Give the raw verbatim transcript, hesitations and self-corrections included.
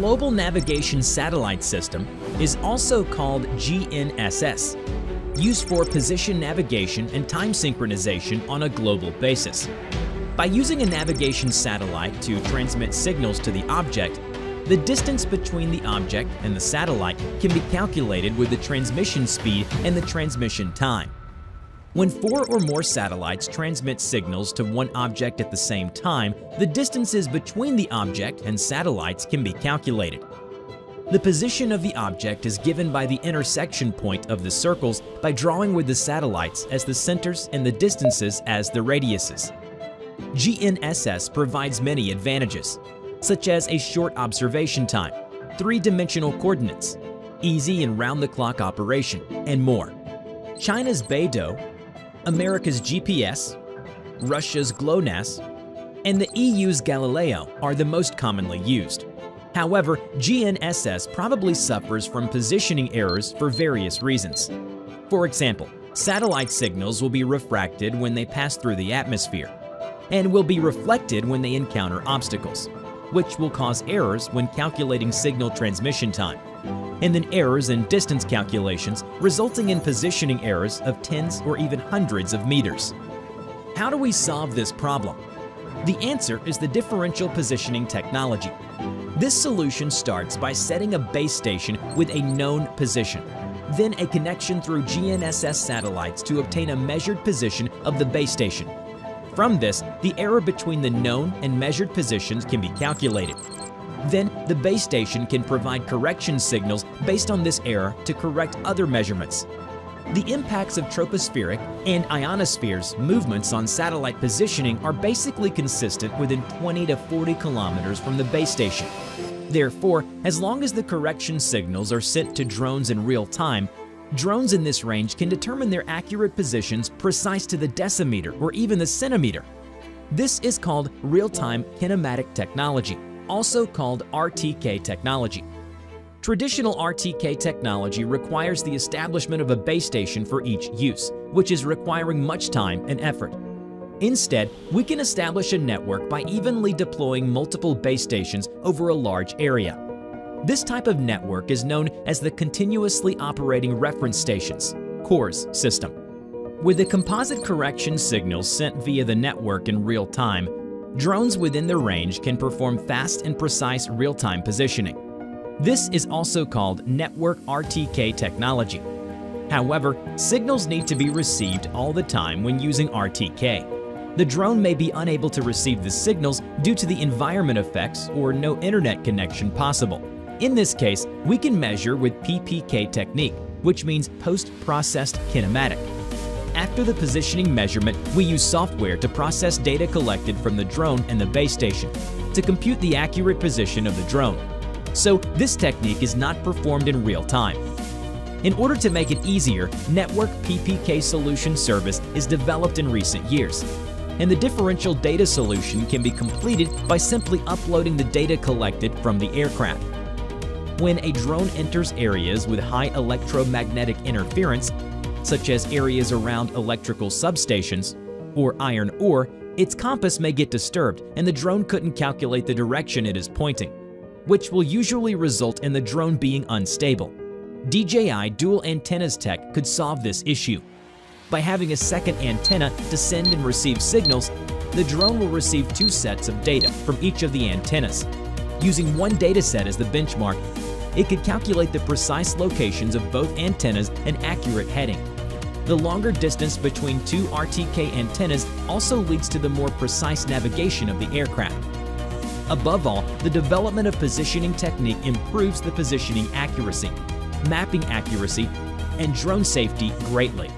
Global Navigation Satellite System is also called G N S S, used for position navigation and time synchronization on a global basis. By using a navigation satellite to transmit signals to the object, the distance between the object and the satellite can be calculated with the transmission speed and the transmission time. When four or more satellites transmit signals to one object at the same time, the distances between the object and satellites can be calculated. The position of the object is given by the intersection point of the circles by drawing with the satellites as the centers and the distances as the radiuses. G N S S provides many advantages, such as a short observation time, three-dimensional coordinates, easy and round-the-clock operation, and more. China's BeiDou, America's G P S, Russia's GLONASS, and the E U's Galileo are the most commonly used. However, G N S S probably suffers from positioning errors for various reasons. For example, satellite signals will be refracted when they pass through the atmosphere, and will be reflected when they encounter obstacles, which will cause errors when calculating signal transmission time, and then errors in distance calculations, resulting in positioning errors of tens or even hundreds of meters. How do we solve this problem? The answer is the differential positioning technology. This solution starts by setting a base station with a known position, then a connection through G N S S satellites to obtain a measured position of the base station. From this, the error between the known and measured positions can be calculated. Then, the base station can provide correction signals based on this error to correct other measurements. The impacts of tropospheric and ionospheres movements on satellite positioning are basically consistent within twenty to forty kilometers from the base station. Therefore, as long as the correction signals are sent to drones in real time, drones in this range can determine their accurate positions precise to the decimeter or even the centimeter. This is called real-time kinematic technology, also called R T K technology. Traditional R T K technology requires the establishment of a base station for each use, which is requiring much time and effort. Instead, we can establish a network by evenly deploying multiple base stations over a large area. This type of network is known as the Continuously Operating Reference Stations, CORS system. With the composite correction signals sent via the network in real time, drones within the range can perform fast and precise real-time positioning. This is also called Network R T K technology. However, signals need to be received all the time when using R T K. The drone may be unable to receive the signals due to the environment effects or no internet connection possible. In this case, we can measure with P P K technique, which means post-processed kinematic. After the positioning measurement, we use software to process data collected from the drone and the base station to compute the accurate position of the drone. So this technique is not performed in real time. In order to make it easier, Network P P K Solution Service is developed in recent years, and the differential data solution can be completed by simply uploading the data collected from the aircraft. When a drone enters areas with high electromagnetic interference, such as areas around electrical substations or iron ore, its compass may get disturbed and the drone couldn't calculate the direction it is pointing, which will usually result in the drone being unstable. D J I Dual Antennas Tech could solve this issue. By having a second antenna to send and receive signals, the drone will receive two sets of data from each of the antennas. Using one dataset as the benchmark, it could calculate the precise locations of both antennas and accurate heading. The longer distance between two R T K antennas also leads to the more precise navigation of the aircraft. Above all, the development of positioning technique improves the positioning accuracy, mapping accuracy, and drone safety greatly.